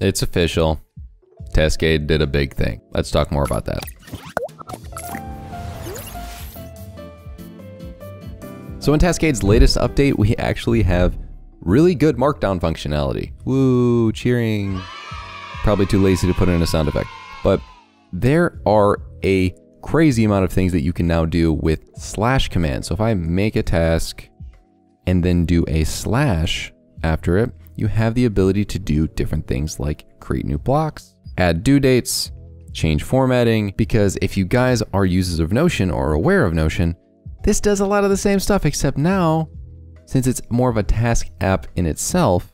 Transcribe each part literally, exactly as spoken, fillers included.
It's official. Taskade did a big thing. Let's talk more about that. So in Taskade's latest update, we actually have really good markdown functionality. Woo, cheering. Probably too lazy to put in a sound effect. But there are a crazy amount of things that you can now do with slash commands. So if I make a task and then do a slash after it, you have the ability to do different things like create new blocks, add due dates, change formatting, because if you guys are users of Notion or aware of Notion, this does a lot of the same stuff, except now, since it's more of a task app in itself,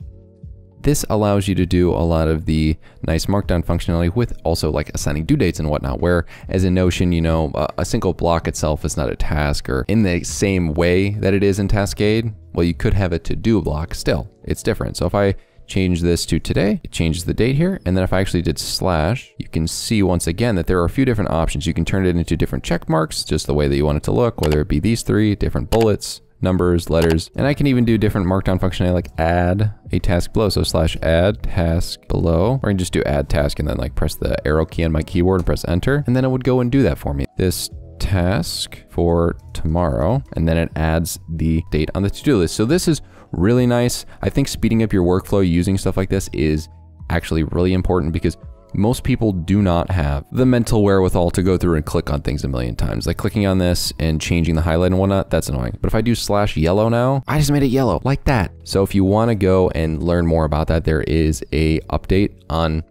this allows you to do a lot of the nice markdown functionality with also like assigning due dates and whatnot, where as in Notion, you know, a single block itself is not a task or in the same way that it is in Taskade. Well, you could have a to-do block still. It's different. So if I change this to today, it changes the date here. And then if I actually did slash, you can see once again that there are a few different options. You can turn it into different check marks, just the way that you want it to look, whether it be these three, different bullets, numbers, letters, and I can even do different markdown functionality like add a task below. So slash add task below, or I can just do add task and then like press the arrow key on my keyboard and press enter. And then it would go and do that for me. This task for tomorrow, and then it adds the date on the to-do list. So this is really nice. I think speeding up your workflow using stuff like this is actually really important because most people do not have the mental wherewithal to go through and click on things a million times. Like clicking on this and changing the highlight and whatnot, that's annoying. But if I do slash yellow now, I just made it yellow like that. So if you want to go and learn more about that, there is a update on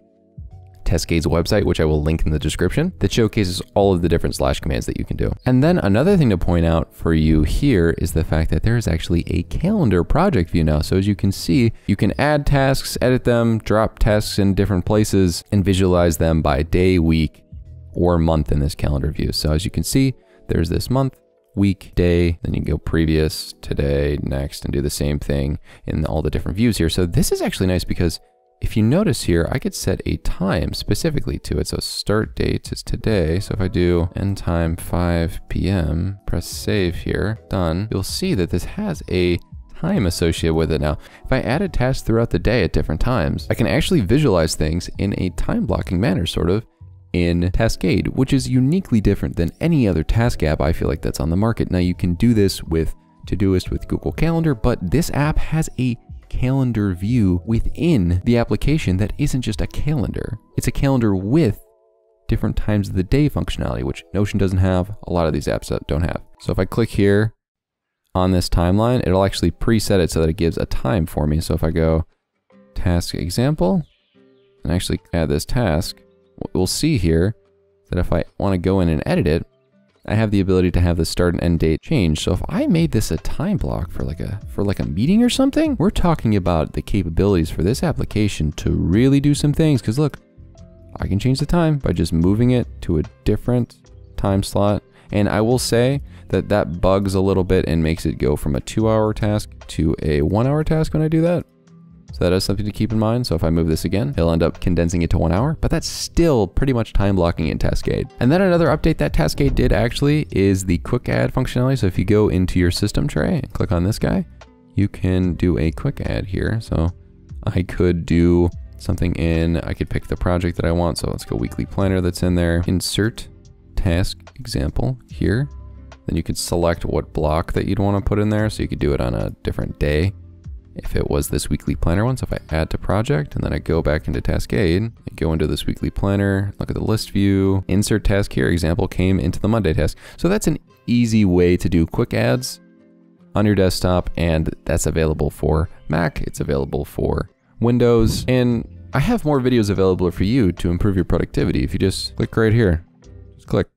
Taskade's website, which I will link in the description, that showcases all of the different slash commands that you can do. And then another thing to point out for you here is the fact that there is actually a calendar project view now. So as you can see, you can add tasks, edit them, drop tasks in different places, and visualize them by day, week, or month in this calendar view. So as you can see, there's this month, week, day, then you can go previous, today, next, and do the same thing in all the different views here. So this is actually nice because if you notice here, I could set a time specifically to it. So start date is today. So if I do end time five p m, press save here, done, you'll see that this has a time associated with it now. If I added tasks throughout the day at different times, I can actually visualize things in a time blocking manner, sort of, in Taskade, which is uniquely different than any other task app I feel like that's on the market. Now you can do this with Todoist, with Google Calendar, but this app has a calendar view within the application that isn't just a calendar. It's a calendar with different times of the day functionality, which Notion doesn't have, a lot of these apps don't have. So if I click here on this timeline, it'll actually preset it so that it gives a time for me. So if I go task example and actually add this task, we'll see here that if I want to go in and edit it, I have the ability to have the start and end date change. So if I made this a time block for like a for like a meeting or something, we're talking about the capabilities for this application to really do some things. Because look, I can change the time by just moving it to a different time slot. And I will say that that bugs a little bit and makes it go from a two-hour task to a one-hour task when I do that. So that is something to keep in mind. So if I move this again, it'll end up condensing it to one hour, but that's still pretty much time blocking in Taskade. And then another update that Taskade did actually is the quick add functionality. So if you go into your system tray and click on this guy, you can do a quick add here. So I could do something in, I could pick the project that I want. So let's go weekly planner that's in there. Insert task example here. Then you could select what block that you'd want to put in there. So you could do it on a different day if it was this weekly planner one. So if I add to project and then I go back into Taskade, I go into this weekly planner, look at the list view, insert task here, example came into the Monday task. So that's an easy way to do quick adds on your desktop, and that's available for Mac, it's available for Windows, and I have more videos available for you to improve your productivity. If you just click right here, just click,